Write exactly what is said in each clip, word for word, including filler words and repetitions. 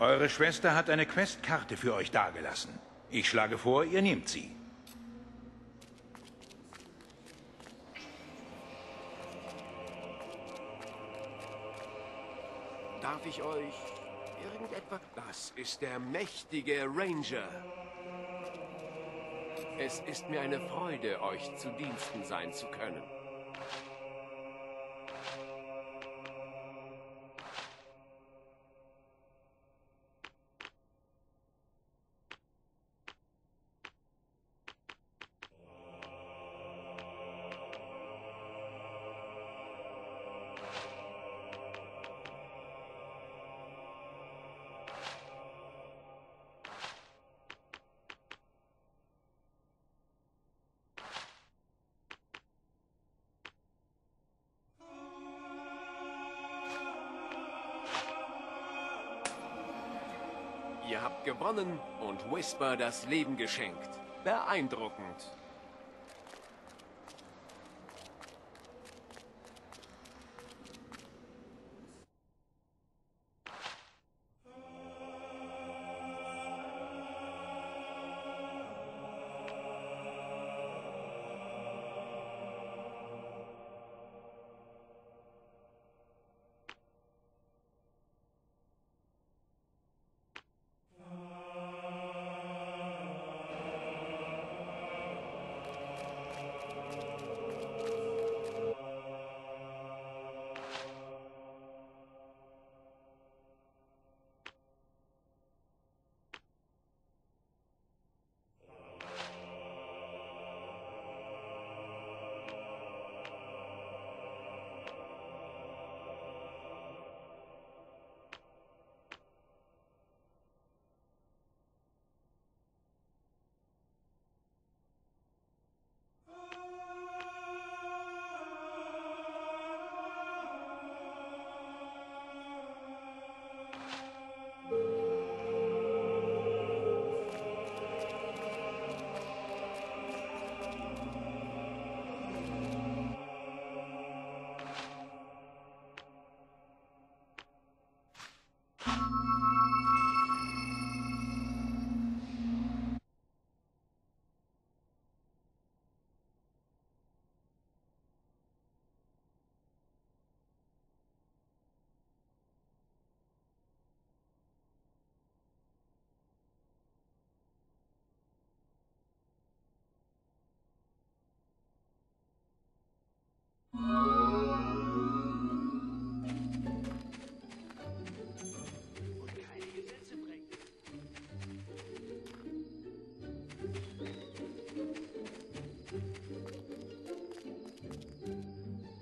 Eure Schwester hat eine Questkarte für euch dagelassen. Ich schlage vor, ihr nehmt sie. Darf ich euch irgendetwas? Das ist der mächtige Ranger. Es ist mir eine Freude, euch zu Diensten sein zu können. Ihr habt gewonnen und Whisper das Leben geschenkt. Beeindruckend.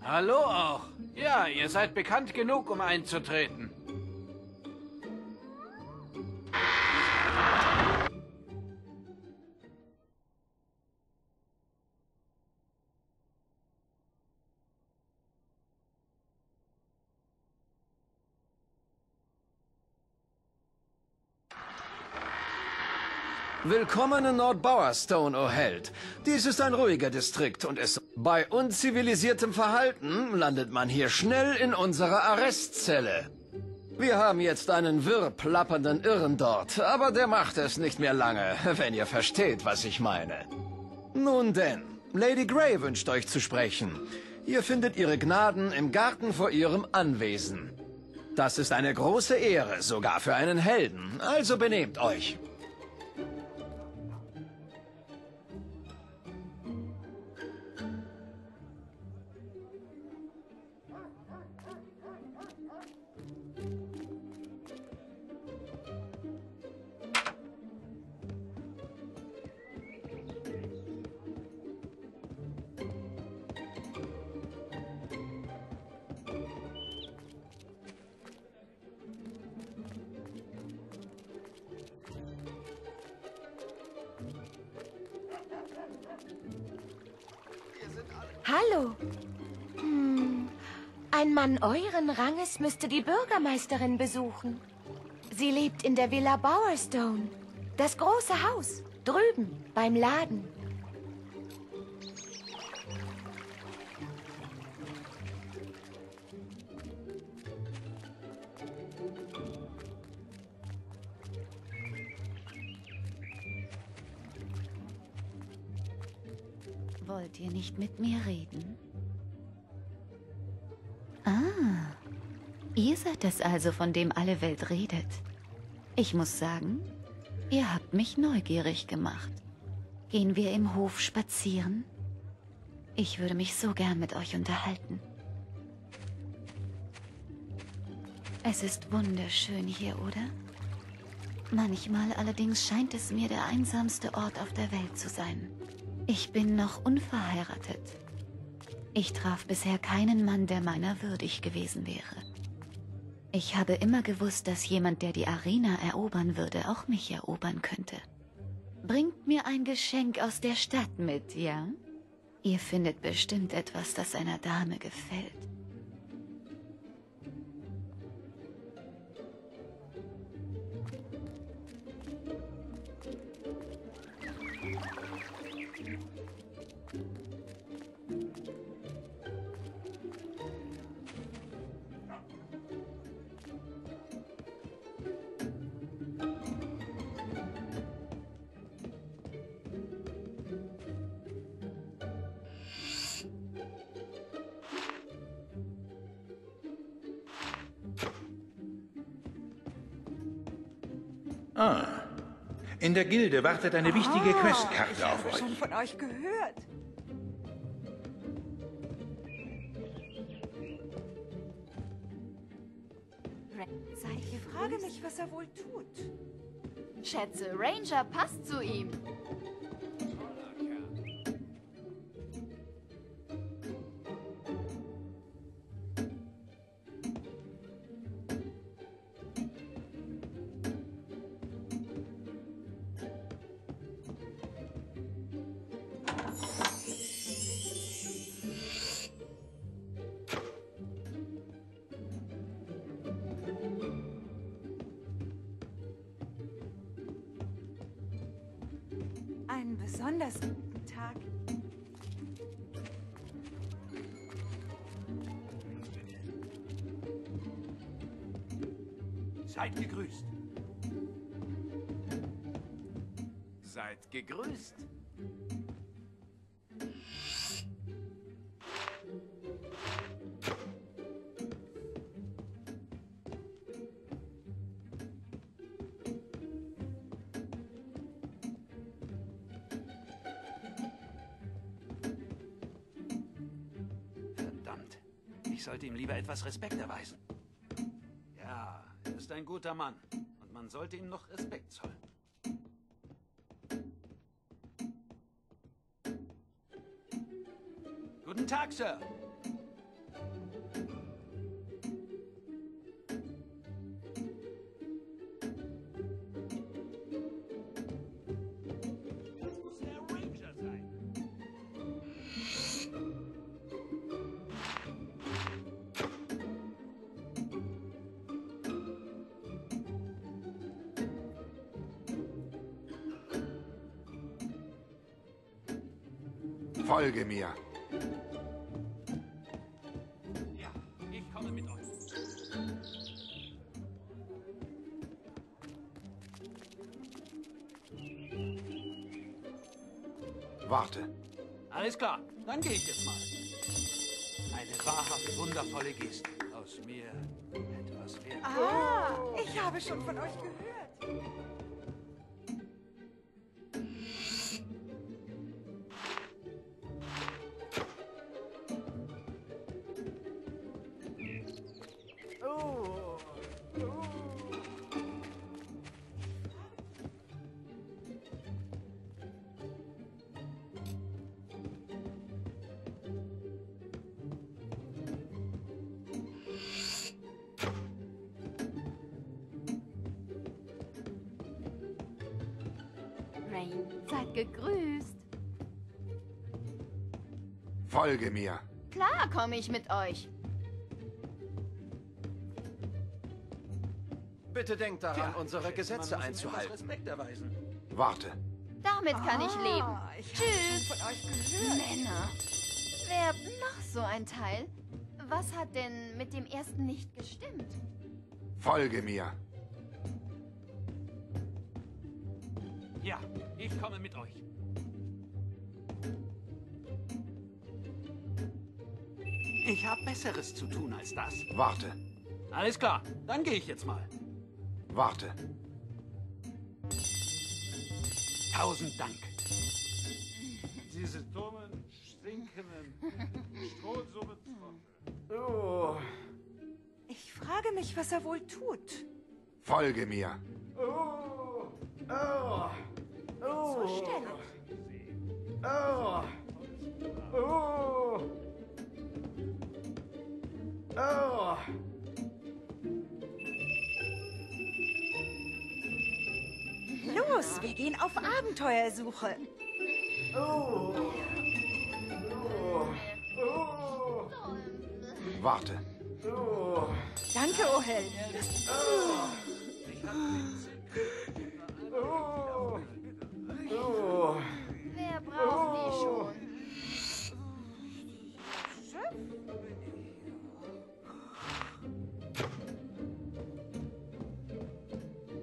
Hallo auch. Ja, ihr seid bekannt genug, um einzutreten. Willkommen in Nordbowerstone, o Held. Dies ist ein ruhiger Distrikt und es... Bei unzivilisiertem Verhalten landet man hier schnell in unserer Arrestzelle. Wir haben jetzt einen wirr plappernden Irren dort, aber der macht es nicht mehr lange, wenn ihr versteht, was ich meine. Nun denn, Lady Grey wünscht euch zu sprechen. Ihr findet ihre Gnaden im Garten vor ihrem Anwesen. Das ist eine große Ehre, sogar für einen Helden, also benehmt euch. Hallo. Hm. Ein Mann euren Ranges müsste die Bürgermeisterin besuchen. Sie lebt in der Villa Bowerstone. Das große Haus, drüben, beim Laden. Wollt ihr nicht mit mir reden? Ah, ihr seid es also, von dem alle Welt redet. Ich muss sagen, ihr habt mich neugierig gemacht. Gehen wir im Hof spazieren? Ich würde mich so gern mit euch unterhalten. Es ist wunderschön hier, oder? Manchmal allerdings scheint es mir der einsamste Ort auf der Welt zu sein. Ich bin noch unverheiratet. Ich traf bisher keinen Mann, der meiner würdig gewesen wäre. Ich habe immer gewusst, dass jemand, der die Arena erobern würde, auch mich erobern könnte. Bringt mir ein Geschenk aus der Stadt mit, ja? Ihr findet bestimmt etwas, das einer Dame gefällt. Ah, in der Gilde wartet eine wichtige oh, Questkarte ich auf euch. Ich habe schon von euch gehört. Ich frage mich, was er wohl tut. Schätze, Ranger passt zu ihm. Einen besonders guten Tag. Seid gegrüßt. Seid gegrüßt. Ich sollte ihm lieber etwas Respekt erweisen. Ja, er ist ein guter Mann und man sollte ihm noch Respekt zollen. Guten Tag, Sir. Folge mir. Ja, ich komme mit euch. Warte. Alles klar, dann gehe ich jetzt mal. Eine wahrhaft wundervolle Geste. Aus mir etwas wert. Ah, ich habe schon von euch gehört. Seid gegrüßt. Folge mir. Klar komme ich mit euch. Bitte denkt daran, ja, unsere Gesetze einzuhalten. Respekt erweisen. Warte. Damit kann ah, ich leben. Ich Tschüss. Von euch gehört. Männer. Wer noch so ein Teil? Was hat denn mit dem ersten nicht gestimmt? Folge mir. Ja, ich komme mit euch. Ich habe Besseres zu tun als das. Warte. Alles klar, dann gehe ich jetzt mal. Warte. Tausend Dank. Diese dummen, stinkenden Strohsummen. Oh. Ich frage mich, was er wohl tut. Folge mir. Oh. Oh. Oh. Oh. Oh. Oh. Los, wir gehen auf Abenteuersuche. Oh. Oh. Oh. Warte. Oh. Danke, Ohel. Oh. Oh. Oh. Wer braucht die schon?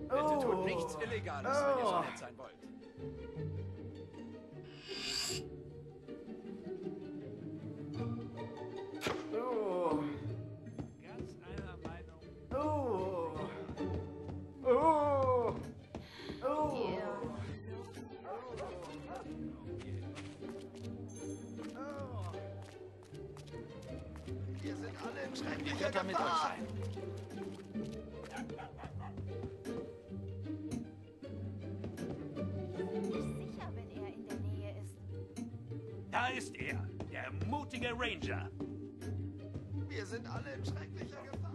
Bitte tut nichts Illegales, wenn ihr so nett sein wollt. Ganz einer Meinung. Oh. Oh. Oh. Wir sind alle im schrecklichen Gefahr. Mit euch sein. Ich bin nicht sicher, wenn er in der Nähe ist. Da ist er, der mutige Ranger. Wir sind alle im schrecklichen Gefahr.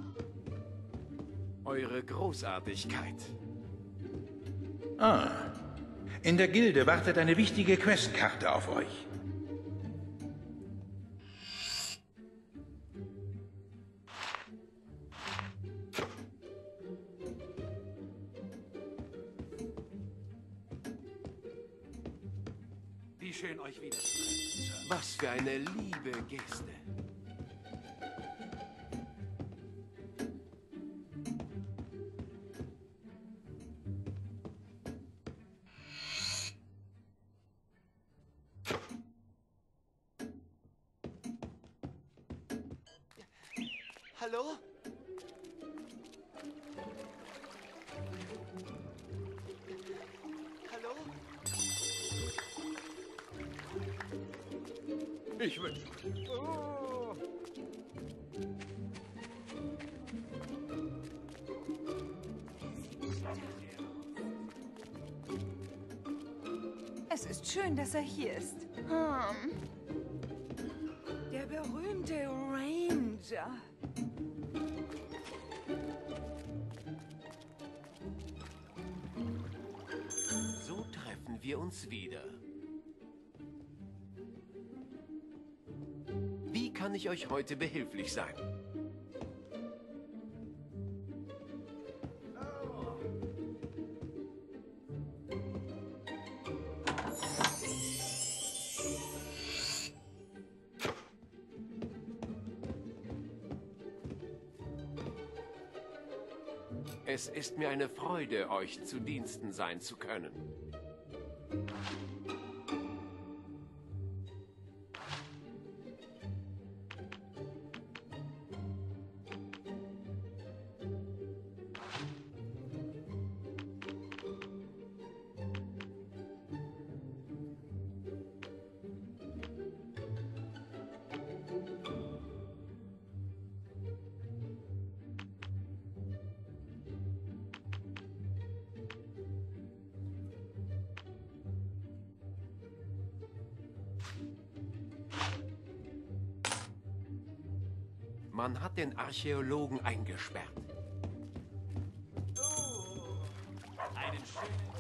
Eure Großartigkeit. Ah. In der Gilde wartet eine wichtige Questkarte auf euch. Wie schön euch wiederzusehen, Sir. Was für eine liebe Geste. Hallo? Hallo? Ich wünsche. Oh. Es ist schön, dass er hier ist. Hm. Der berühmte Ranger. Wir uns wieder. Wie kann ich euch heute behilflich sein? Es ist mir eine Freude, euch zu Diensten sein zu können. Man hat den Archäologen eingesperrt. Oh, einen schönen